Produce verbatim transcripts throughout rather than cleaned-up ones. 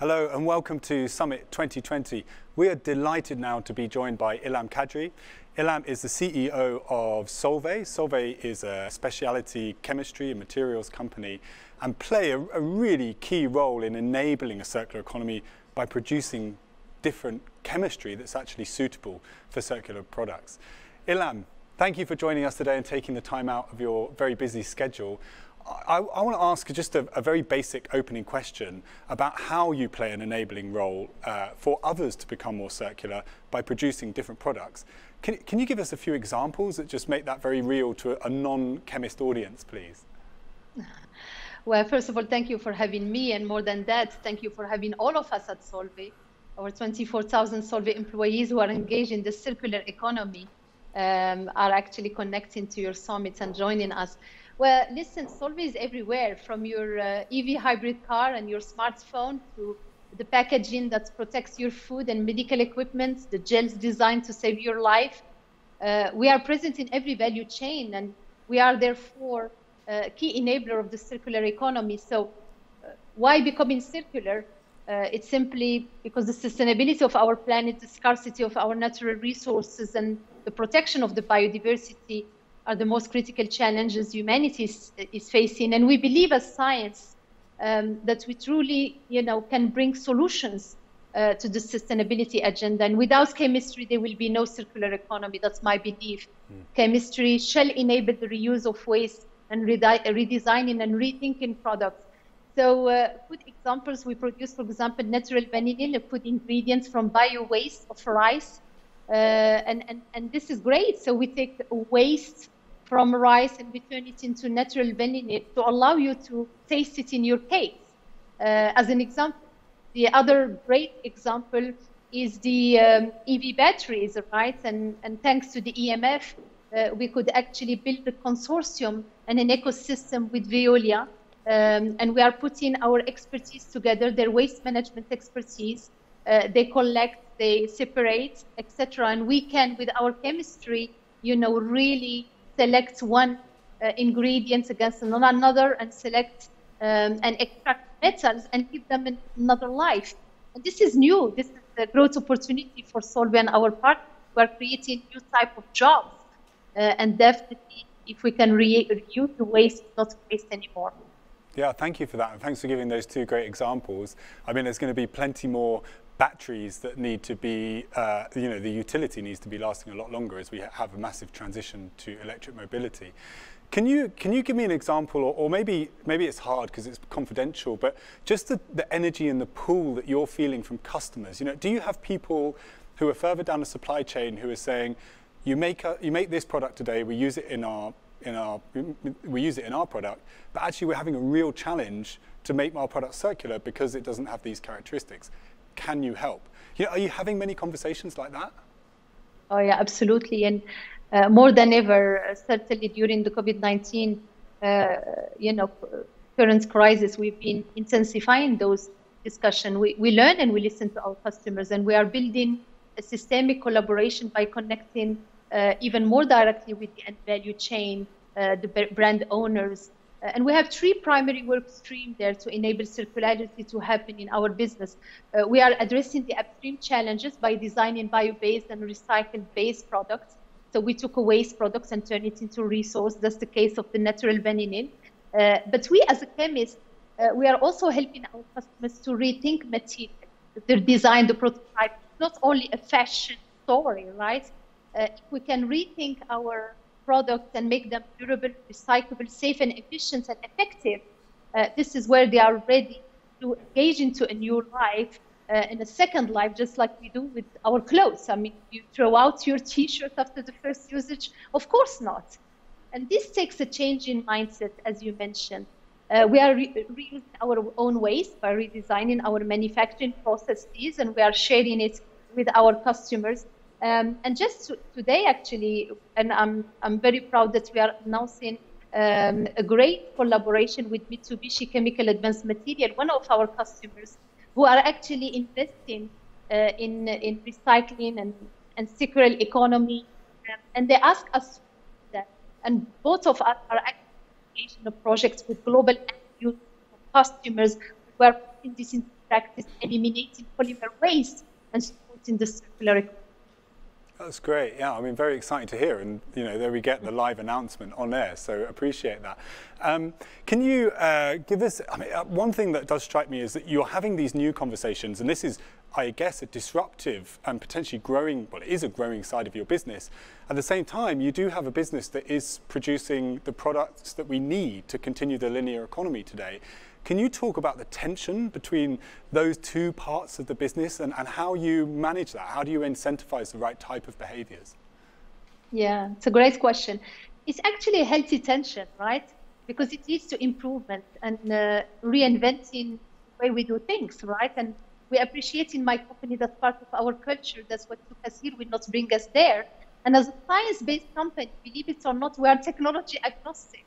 Hello and welcome to Summit twenty twenty. We are delighted now to be joined by Ilham Kadri. Ilham is the C E O of Solvay. Solvay is a specialty chemistry and materials company and play a, a really key role in enabling a circular economy by producing different chemistry that's actually suitable for circular products. Ilham, thank you for joining us today and taking the time out of your very busy schedule. I, I want to ask just a, a very basic opening question about how you play an enabling role uh, for others to become more circular by producing different products. Can, can you give us a few examples that just make that very real to a, a non-chemist audience, please? Well, first of all, thank you for having me. And more than that, thank you for having all of us at Solvay, our twenty-four thousand Solvay employees who are engaged in the circular economy. Um, are actually connecting to your summits and joining us. Well, listen, Solvay is everywhere, from your uh, E V hybrid car and your smartphone to the packaging that protects your food and medical equipment, the gels designed to save your life. Uh, we are present in every value chain, and we are therefore a key enabler of the circular economy. So uh, why becoming circular? Uh, it's simply because the sustainability of our planet, the scarcity of our natural resources, and the protection of the biodiversity are the most critical challenges humanity is, is facing. And we believe as science um, that we truly, you know, can bring solutions uh, to the sustainability agenda. And without chemistry, there will be no circular economy. That's my belief. Mm. Chemistry shall enable the reuse of waste and redesigning and rethinking products. So uh, food examples, we produce, for example, natural vanillin, a food ingredient from bio-waste of rice. Uh, and, and, and this is great. So we take waste from rice and we turn it into natural vanillin to allow you to taste it in your cake, uh, as an example. The other great example is the um, E V batteries, right? And, and thanks to the E M F, uh, we could actually build a consortium and an ecosystem with Veolia. Um, and we are putting our expertise together, their waste management expertise. Uh, they collect, they separate, et cetera. And we can, with our chemistry, you know, really select one uh, ingredient against another and select um, and extract metals and give them another life. And this is new. This is a growth opportunity for Solvay and our partners. We are creating new type of jobs. Uh, and definitely, if we can re reuse the waste, it's not waste anymore. Yeah, thank you for that. And thanks for giving those two great examples. I mean, there's going to be plenty more batteries that need to be, uh, you know, the utility needs to be lasting a lot longer as we have a massive transition to electric mobility. Can you, can you give me an example, or, or maybe, maybe it's hard because it's confidential, but just the, the energy and the pull that you're feeling from customers? You know, do you have people who are further down the supply chain who are saying, you make, a, you make this product today, we use it in our In our, we use it in our product, but actually we're having a real challenge to make our product circular because it doesn't have these characteristics. Can you help? You know, are you having many conversations like that? Oh yeah, absolutely. And uh, more than ever, uh, certainly during the COVID nineteen, uh, you know, current crisis, we've been intensifying those discussions. We, we learn and we listen to our customers, and we are building a systemic collaboration by connecting Uh, even more directly with the end value chain, uh, the brand owners. Uh, and we have three primary work streams there to enable circularity to happen in our business. Uh, we are addressing the upstream challenges by designing bio-based and recycled-based products. So we took a waste products and turned it into resource. That's the case of the natural vanillin. Uh, but we, as a chemist, uh, we are also helping our customers to rethink material, their design, the prototype. It's not only a fashion story, right? Uh, if we can rethink our products and make them durable, recyclable, safe and efficient and effective, uh, this is where they are ready to engage into a new life, uh, in a second life, just like we do with our clothes. I mean, you throw out your T-shirt after the first usage? Of course not. And this takes a change in mindset, as you mentioned. Uh, we are re reusing our own waste by redesigning our manufacturing processes, and we are sharing it with our customers. Um, and just today, actually, and I'm, I'm very proud that we are announcing um, a great collaboration with Mitsubishi Chemical Advanced Material, one of our customers, who are actually investing uh, in, in recycling and, and circular economy. And they ask us that. And both of us are actually engaged in projects with global end-use customers who are putting this into practice eliminating polymer waste and supporting the circular economy. That's great. Yeah, I mean, very exciting to hear. And, you know, there we get the live announcement on air. So appreciate that. Um, can you uh, give us, I mean, uh, one thing that does strike me is that you're having these new conversations, and this is, I guess, a disruptive and potentially growing, well, it is a growing side of your business. At the same time, you do have a business that is producing the products that we need to continue the linear economy today. Can you talk about the tension between those two parts of the business and, and how you manage that? How do you incentivize the right type of behaviors? Yeah, it's a great question. It's actually a healthy tension, right? Because it leads to improvement and uh, reinventing the way we do things, right? And we appreciate in my company that part of our culture, that's what took us here, will not bring us there. And as a science-based company, believe it or not, we are technology agnostic.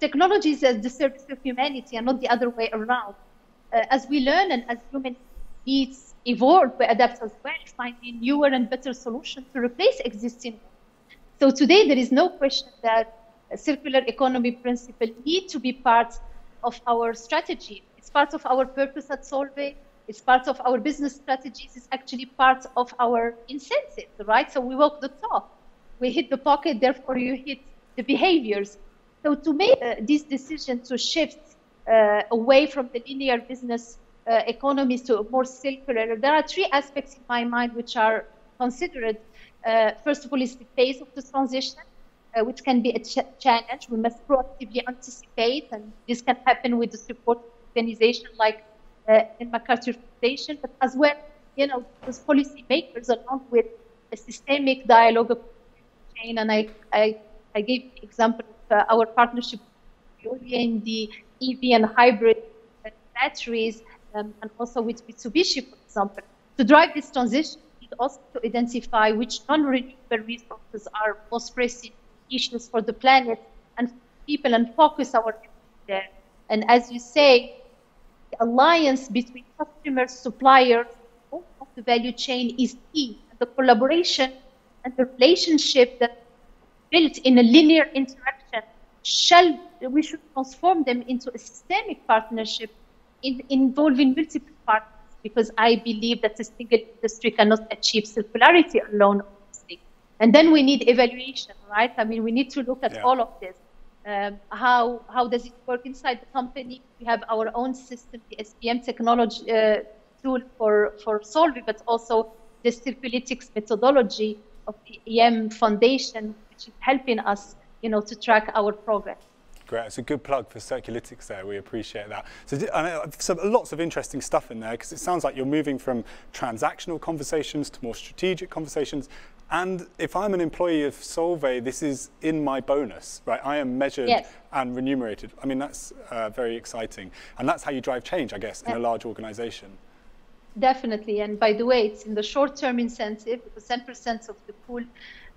Technology is at the service of humanity and not the other way around. Uh, as we learn and as human needs evolve, we adapt as well, finding newer and better solutions to replace existing ones. So today there is no question that a circular economy principle needs to be part of our strategy. It's part of our purpose at Solvay. It's part of our business strategies. It's actually part of our incentives, right? So we walk the talk. We hit the pocket, therefore you hit the behaviors. So to make uh, this decision to shift uh, away from the linear business uh, economies to a more circular, there are three aspects in my mind which are considered. Uh, first of all is the phase of the transition, uh, which can be a ch challenge. We must proactively anticipate, and this can happen with the support of organization like uh, Ellen MacArthur Foundation, but as well, you know, those policymakers along with a systemic dialogue of chain. And I, I, I gave an example. Uh, our partnership with Veolia in the E V and hybrid uh, batteries, um, and also with Mitsubishi, for example. To drive this transition, we need also to identify which non-renewable resources are most pressing issues for the planet and people, and focus our efforts there. And as you say, the alliance between customers, suppliers, all of the value chain is key. And the collaboration and the relationship that built in a linear interaction Shall we should transform them into a systemic partnership in, involving multiple partners, because I believe that a single industry cannot achieve circularity alone. Obviously. And then we need evaluation, right? I mean, we need to look at yeah. all of this. Um, how how does it work inside the company? We have our own system, the S P M technology uh, tool for for Solvay, but also the Circulytics methodology of the E M Foundation, which is helping us, you know, to track our progress. Great, it's a good plug for Circulytics there, we appreciate that. So, and, so lots of interesting stuff in there, because it sounds like you're moving from transactional conversations to more strategic conversations. And if I'm an employee of Solvay, this is in my bonus, right? I am measured yes. and remunerated. I mean, that's uh, very exciting. And that's how you drive change, I guess, yeah. in a large organization. Definitely, and by the way, it's in the short-term incentive, because ten percent of the pool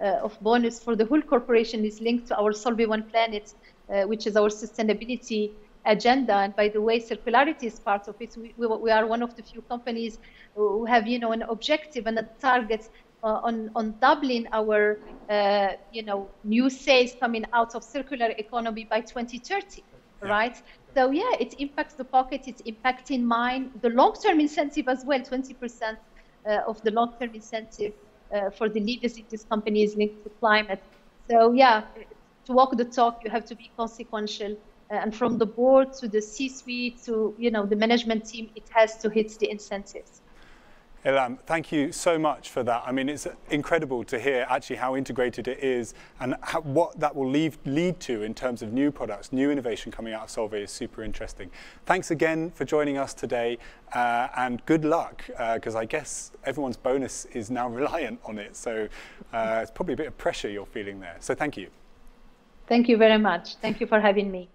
uh, of bonus for the whole corporation is linked to our Solvay One Planet, uh, which is our sustainability agenda. And by the way, circularity is part of it. We, we, we are one of the few companies who have, you know, an objective and a target uh, on on doubling our, uh, you know, new sales coming out of circular economy by twenty thirty. Yeah. Right? So yeah, it impacts the pocket, it's impacting mine, the long-term incentive as well, twenty percent uh, of the long-term incentive uh, for the leaders in this company is linked to climate. So yeah, to walk the talk, you have to be consequential. Uh, and from the board to the C-suite to, you know, the management team, it has to hit the incentives. Ilham, thank you so much for that. I mean, it's incredible to hear actually how integrated it is, and how, what that will leave, lead to in terms of new products, new innovation coming out of Solvay is super interesting. Thanks again for joining us today, uh, and good luck, because uh, I guess everyone's bonus is now reliant on it. So uh, it's probably a bit of pressure you're feeling there. So thank you. Thank you very much. Thank you for having me.